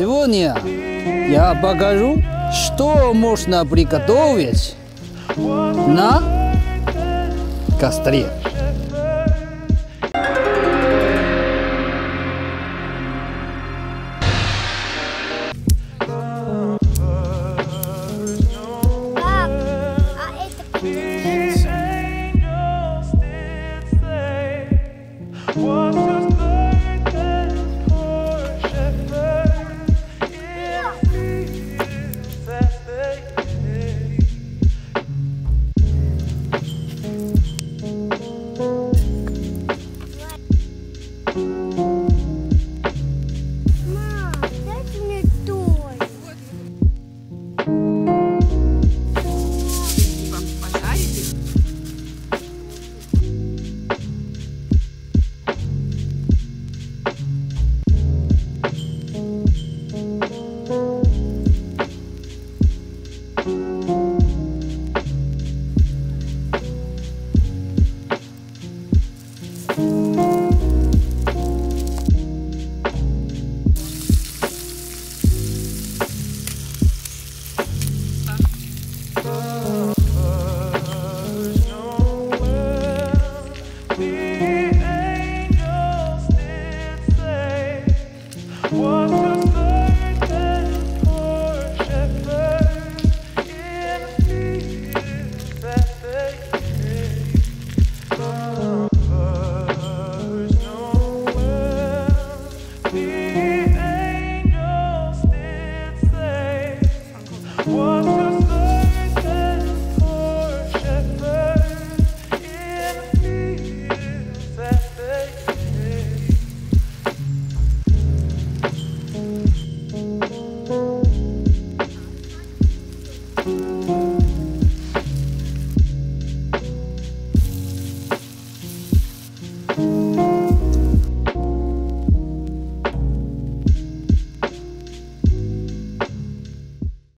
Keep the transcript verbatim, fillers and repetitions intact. Сегодня я покажу, что можно приготовить на костре. Thank you.